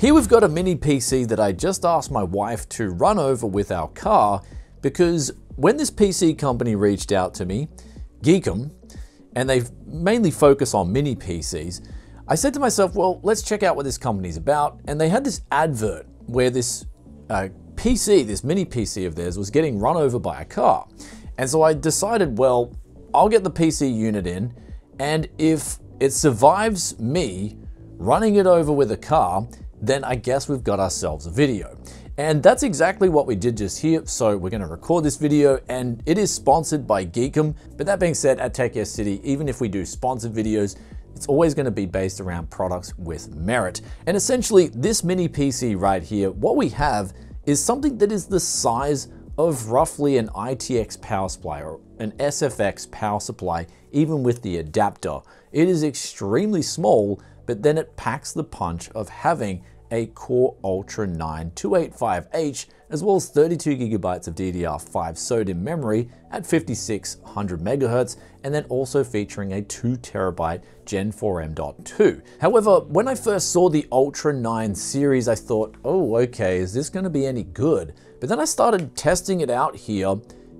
Here we've got a mini PC that I just asked my wife to run over with our car, because when this PC company reached out to me, Geekom, and they mainly focus on mini PCs, I said to myself, well, let's check out what this company's about. And they had this advert where this PC, this mini PC of theirs, was getting run over by a car. And so I decided, well, I'll get the PC unit in, and if it survives me running it over with a car, then I guess we've got ourselves a video. And that's exactly what we did just here. So we're gonna record this video, and it is sponsored by Geekom. But that being said, at Tech Yes City, even if we do sponsored videos, it's always gonna be based around products with merit. And essentially this mini PC right here, what we have is something that is the size of roughly an ITX power supply or an SFX power supply, even with the adapter. It is extremely small, but then it packs the punch of having a Core Ultra 9 285H, as well as 32GB of DDR5 SOTA memory at 5600MHz, and then also featuring a 2TB Gen 4 M.2. However, when I first saw the Ultra 9 series, I thought, oh, okay, is this gonna be any good? But then I started testing it out here,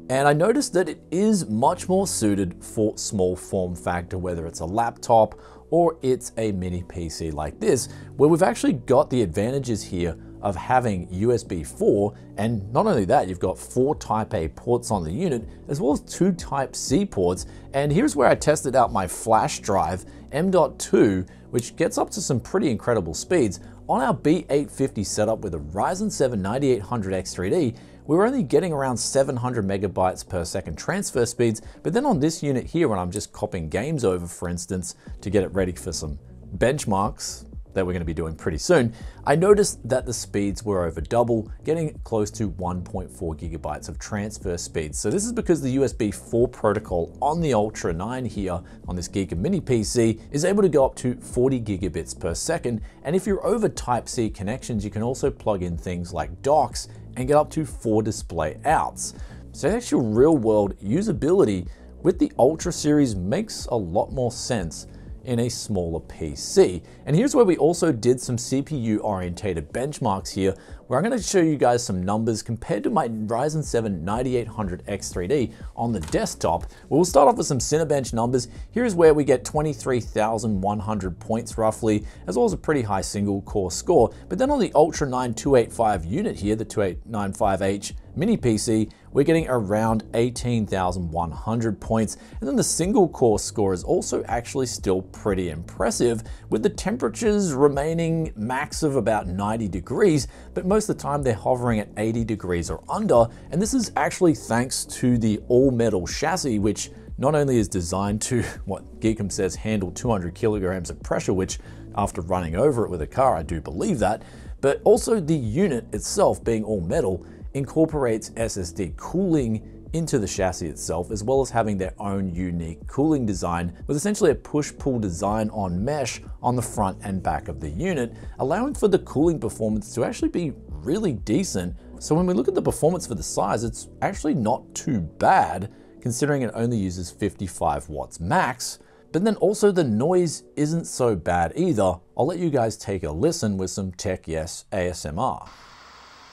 and I noticed that it is much more suited for small form factor, whether it's a laptop or it's a mini PC like this, where we've actually got the advantages here of having USB 4. And not only that, you've got 4 Type A ports on the unit, as well as 2 Type C ports. And here's where I tested out my flash drive M.2, which gets up to some pretty incredible speeds. On our B850 setup with a Ryzen 7 9800X3D, we were only getting around 700 MB/s transfer speeds. But then on this unit here, when I'm just copying games over, for instance, to get it ready for some benchmarks that we're gonna be doing pretty soon, I noticed that the speeds were over double, getting close to 1.4 GB of transfer speed. So this is because the USB 4 protocol on the Ultra 9 here, on this Geekom mini PC, is able to go up to 40 Gbps. And if you're over Type C connections, you can also plug in things like docks and get up to 4 display outs. So the actual real world usability with the Ultra series makes a lot more sense in a smaller PC. And here's where we also did some CPU orientated benchmarks here, where I'm gonna show you guys some numbers compared to my Ryzen 7 9800X3D on the desktop. We'll start off with some Cinebench numbers. Here's where we get 23,100 points roughly, as well as a pretty high single core score. But then on the Ultra 9 285 unit here, the 2895H mini PC, we're getting around 18,100 points. And then the single core score is also actually still pretty impressive, with the temperatures remaining max of about 90 degrees, but most of the time they're hovering at 80 degrees or under. And this is actually thanks to the all metal chassis, which not only is designed to, what Geekom says, handle 200 kg of pressure, which after running over it with a car, I do believe that, but also the unit itself being all metal incorporates SSD cooling into the chassis itself, as well as having their own unique cooling design, with essentially a push-pull design on mesh on the front and back of the unit, allowing for the cooling performance to actually be really decent. So when we look at the performance for the size, it's actually not too bad, considering it only uses 55 watts max. But then also the noise isn't so bad either. I'll let you guys take a listen with some Tech Yes ASMR.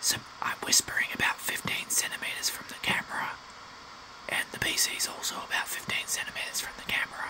So I'm whispering about 15 centimeters from the camera, and the PC is also about 15 centimeters from the camera.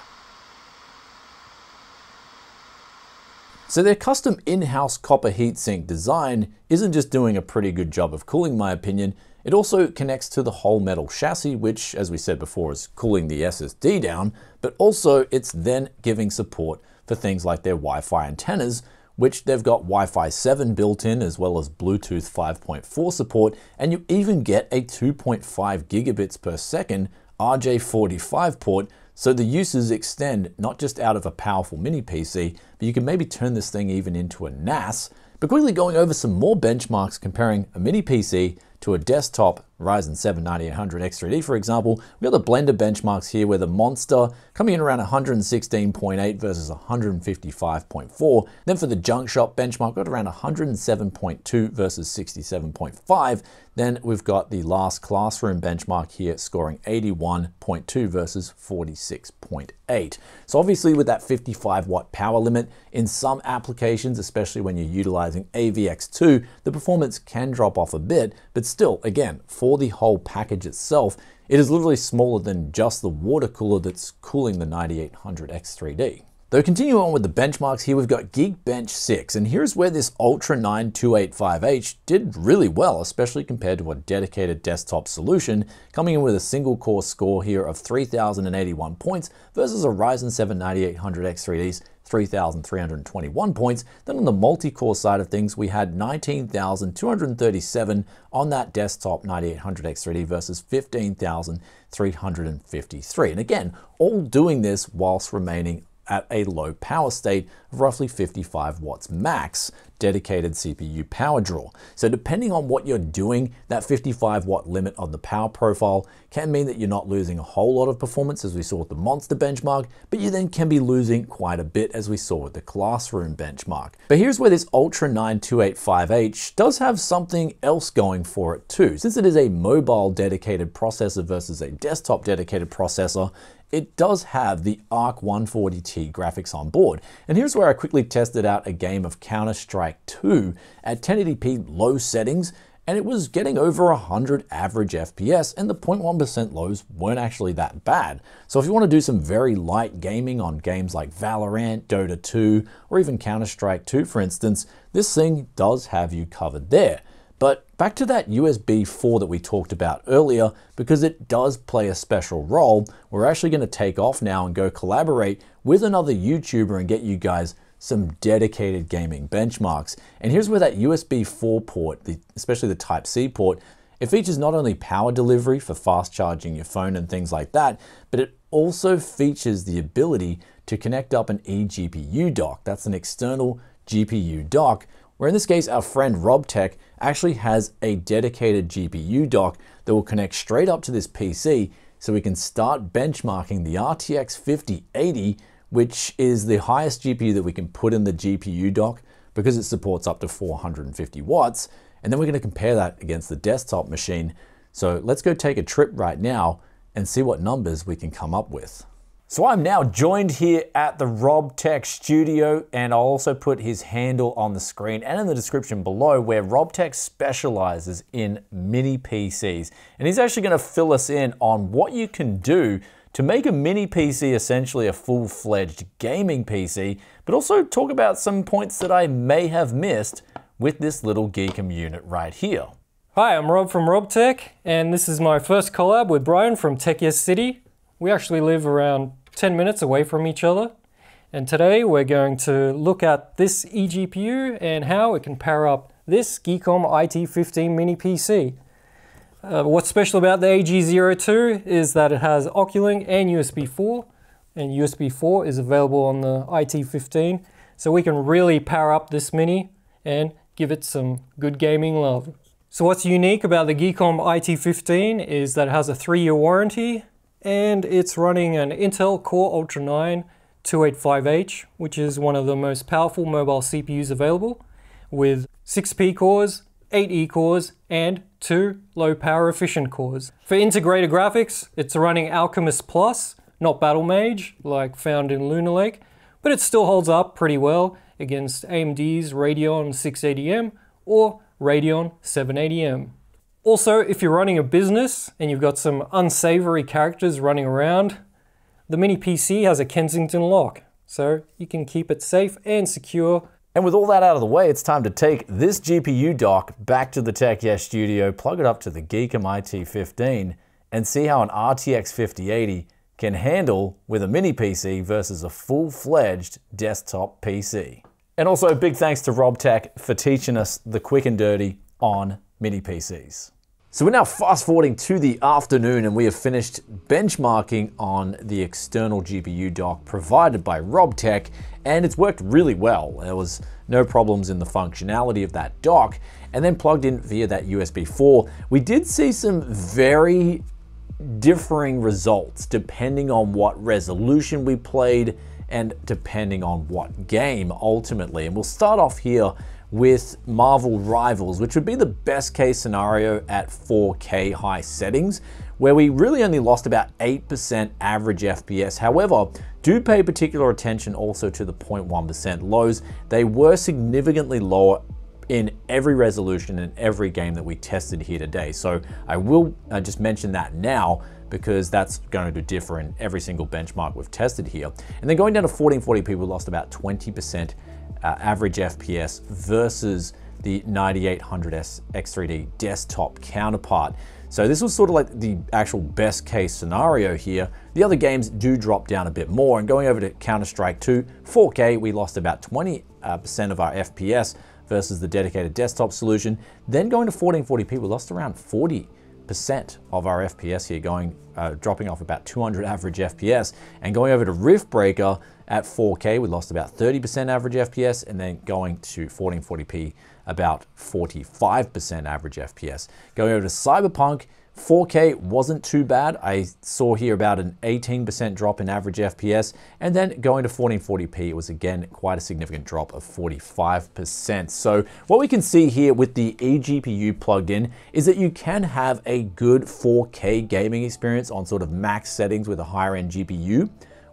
So their custom in-house copper heatsink design isn't just doing a pretty good job of cooling, my opinion. It also connects to the whole metal chassis, which, as we said before, is cooling the SSD down, but also it's then giving support for things like their Wi-Fi antennas, which they've got Wi-Fi 7 built in, as well as Bluetooth 5.4 support, and you even get a 2.5 Gbps RJ45 port. So the uses extend not just out of a powerful mini PC, but you can maybe turn this thing even into a NAS. But quickly going over some more benchmarks comparing a mini PC to a desktop Ryzen 7 9800X3D, for example, we got the Blender benchmarks here where the monster coming in around 116.8 versus 155.4. Then for the Junk Shop benchmark, got around 107.2 versus 67.5. Then we've got the Last Classroom benchmark here scoring 81.2 versus 46.8. So obviously with that 55 watt power limit, in some applications, especially when you're utilizing AVX2, the performance can drop off a bit, but still, again, for the whole package itself, it is literally smaller than just the water cooler that's cooling the 9800X3D. Though continuing on with the benchmarks here, we've got Geekbench 6, and here's where this Ultra 9 285H did really well, especially compared to a dedicated desktop solution, coming in with a single core score here of 3,081 points versus a Ryzen 7 9800X3D's 3,321 points. Then on the multi-core side of things, we had 19,237 on that desktop 9800X3D versus 15,353. And again, all doing this whilst remaining at a low power state of roughly 55 watts max dedicated CPU power draw. So depending on what you're doing, that 55 watt limit on the power profile can mean that you're not losing a whole lot of performance, as we saw with the monster benchmark, but you then can be losing quite a bit, as we saw with the classroom benchmark. But here's where this Ultra 9 285H does have something else going for it too. Since it is a mobile dedicated processor versus a desktop dedicated processor, it does have the ARC 140T graphics on board. And here's where I quickly tested out a game of Counter-Strike 2 at 1080p low settings, and it was getting over 100 average FPS, and the 0.1% lows weren't actually that bad. So if you want to do some very light gaming on games like Valorant, Dota 2, or even Counter-Strike 2, for instance, this thing does have you covered there. But back to that USB 4 that we talked about earlier, because it does play a special role. We're actually going to take off now and go collaborate with another YouTuber and get you guys some dedicated gaming benchmarks. And here's where that USB 4 port, especially the Type-C port, it features not only power delivery for fast charging your phone and things like that, but it also features the ability to connect up an eGPU dock. That's an external GPU dock, where in this case, our friend Robtech actually has a dedicated GPU dock that will connect straight up to this PC, so we can start benchmarking the RTX 5080, which is the highest GPU that we can put in the GPU dock because it supports up to 450 watts. And then we're going to compare that against the desktop machine. So let's go take a trip right now and see what numbers we can come up with. So I'm now joined here at the Robtech studio, and I'll also put his handle on the screen and in the description below, where Robtech specializes in mini PCs. And he's actually going to fill us in on what you can do to make a mini PC essentially a full-fledged gaming PC, but also talk about some points that I may have missed with this little Geekom unit right here. Hi, I'm Rob from Robtech, and this is my first collab with Brian from Tech Yes City. We actually live around 10 minutes away from each other, and today we're going to look at this eGPU and how it can power up this Geekom IT15 mini PC. What's special about the AG02 is that it has Oculink and USB 4, and USB 4 is available on the IT15, so we can really power up this mini and give it some good gaming love. So what's unique about the Geekom IT15 is that it has a 3-year warranty, and it's running an Intel Core Ultra 9 285H, which is one of the most powerful mobile CPUs available, with 6P cores, 8E cores, and 2 low power efficient cores. For integrated graphics, it's running Alchemist Plus, not Battle Mage, like found in Lunar Lake, but it still holds up pretty well against AMD's Radeon 680M or Radeon 780M. Also, if you're running a business and you've got some unsavory characters running around, the mini PC has a Kensington lock, so you can keep it safe and secure. And with all that out of the way, it's time to take this GPU dock back to the Tech Yes studio, plug it up to the Geekom IT15, and see how an RTX 5080 can handle with a mini PC versus a full-fledged desktop PC. And also a big thanks to Robtech for teaching us the quick and dirty on mini PCs. So we're now fast forwarding to the afternoon and we have finished benchmarking on the external GPU dock provided by Robtech, and it's worked really well. There was no problems in the functionality of that dock, and then plugged in via that USB 4. We did see some very differing results depending on what resolution we played and depending on what game ultimately. And we'll start off here with Marvel Rivals, which would be the best case scenario at 4K high settings, where we really only lost about 8% average FPS. However, do pay particular attention also to the 0.1% lows. They were significantly lower in every resolution in every game that we tested here today. So I will just mention that now, because that's going to differ in every single benchmark we've tested here. And then going down to 1440p, we lost about 20% average FPS versus the 9800S X3D desktop counterpart. So this was sort of like the actual best case scenario here. The other games do drop down a bit more, and going over to Counter-Strike 2, 4K, we lost about 20% of our FPS versus the dedicated desktop solution. Then going to 1440p, we lost around 40% of our FPS here, going dropping off about 200 average FPS. And going over to Riftbreaker at 4K, we lost about 30% average FPS, and then going to 1440p, about 45% average FPS. Going over to Cyberpunk, 4K wasn't too bad. I saw here about an 18% drop in average FPS, and then going to 1440p, it was again quite a significant drop of 45%. So what we can see here with the eGPU plugged in is that you can have a good 4K gaming experience on sort of max settings with a higher end GPU,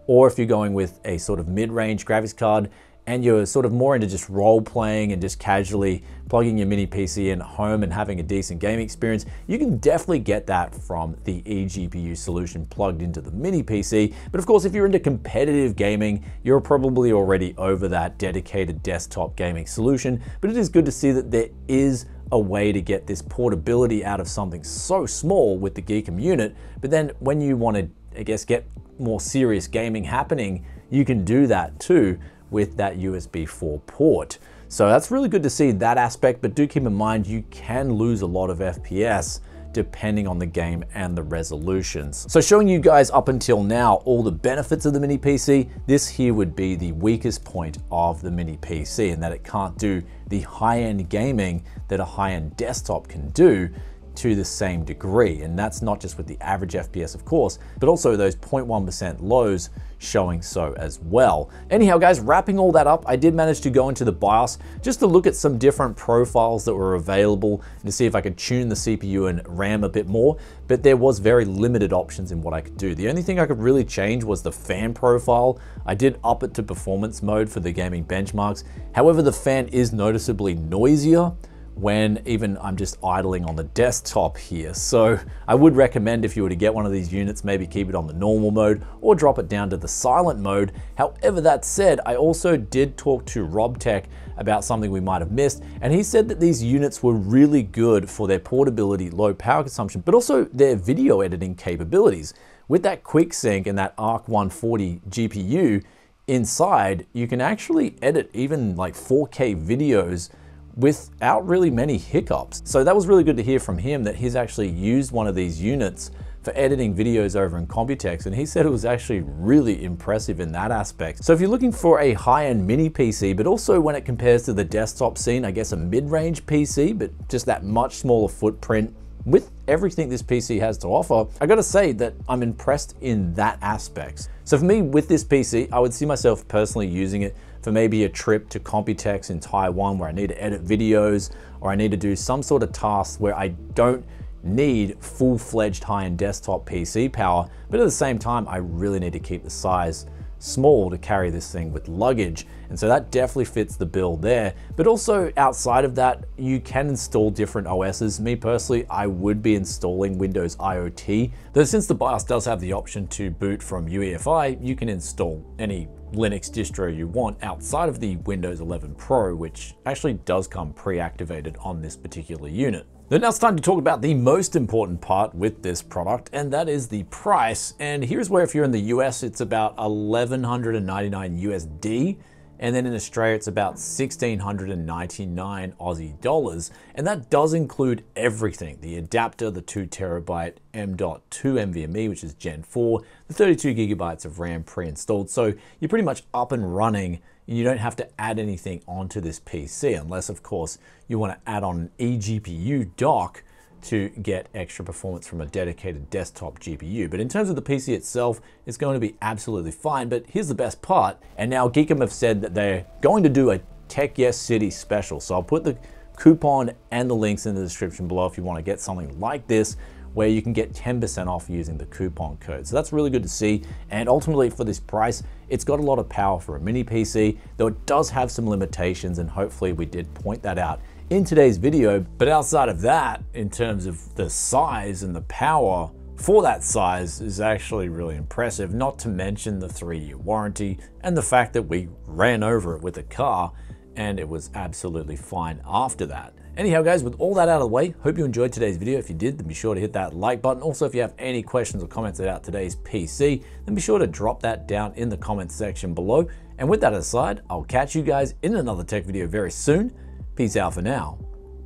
or if you're going with a sort of mid-range graphics card and you're sort of more into just role playing and just casually plugging your mini PC in home and having a decent gaming experience, you can definitely get that from the eGPU solution plugged into the mini PC. But of course, if you're into competitive gaming, you're probably already over that dedicated desktop gaming solution. But it is good to see that there is a way to get this portability out of something so small with the Geekom unit. But then when you want to, I guess, get more serious gaming happening, you can do that too with that USB 4 port. So that's really good to see that aspect, but do keep in mind you can lose a lot of FPS depending on the game and the resolutions. So showing you guys up until now all the benefits of the mini PC, this here would be the weakest point of the mini PC, in that it can't do the high-end gaming that a high-end desktop can do to the same degree. And that's not just with the average FPS, of course, but also those 0.1% lows showing so as well. Anyhow, guys, wrapping all that up, I did manage to go into the BIOS just to look at some different profiles that were available and to see if I could tune the CPU and RAM a bit more, but there was very limited options in what I could do. The only thing I could really change was the fan profile. I did up it to performance mode for the gaming benchmarks. However, the fan is noticeably noisier when even I'm just idling on the desktop here. So I would recommend, if you were to get one of these units, maybe keep it on the normal mode or drop it down to the silent mode. However, that said, I also did talk to Robtech about something we might have missed, and he said that these units were really good for their portability, low power consumption, but also their video editing capabilities. With that QuickSync and that ARC 140 GPU inside, you can actually edit even like 4K videos without really many hiccups. So that was really good to hear from him, that he's actually used one of these units for editing videos over in Computex, and he said it was actually really impressive in that aspect. So if you're looking for a high-end mini PC, but also when it compares to the desktop scene, I guess a mid-range PC, but just that much smaller footprint with everything this PC has to offer, I gotta say that I'm impressed in that aspect. So for me, with this PC, I would see myself personally using it for maybe a trip to Computex in Taiwan where I need to edit videos, or I need to do some sort of task where I don't need full-fledged high-end desktop PC power, but at the same time, I really need to keep the size small to carry this thing with luggage. And so that definitely fits the bill there. But also outside of that, you can install different OSs. Me personally, I would be installing Windows IoT, though since the BIOS does have the option to boot from UEFI, you can install any Linux distro you want outside of the Windows 11 Pro, which actually does come pre-activated on this particular unit. Then now it's time to talk about the most important part with this product, and that is the price. And here's where, if you're in the US, it's about $1,199 USD. and then in Australia it's about 1,699 Aussie dollars, and that does include everything: the adapter, the 2 terabyte M.2 NVMe, which is Gen 4, the 32 gigabytes of RAM pre-installed. So you're pretty much up and running. You don't have to add anything onto this PC, unless of course you want to add on an eGPU dock to get extra performance from a dedicated desktop GPU. But in terms of the PC itself, it's going to be absolutely fine. But here's the best part. And now Geekom have said that they're going to do a Tech Yes City special. So I'll put the coupon and the links in the description below if you want to get something like this, where you can get 10% off using the coupon code. So that's really good to see. And ultimately for this price, it's got a lot of power for a mini PC, though it does have some limitations, and hopefully we did point that out in today's video. But outside of that, in terms of the size and the power for that size is actually really impressive, not to mention the 3-year warranty and the fact that we ran over it with a car and it was absolutely fine after that. Anyhow guys, with all that out of the way, hope you enjoyed today's video. If you did, then be sure to hit that like button. Also, if you have any questions or comments about today's PC, then be sure to drop that down in the comments section below. And with that aside, I'll catch you guys in another tech video very soon. Peace out for now.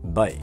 Bye.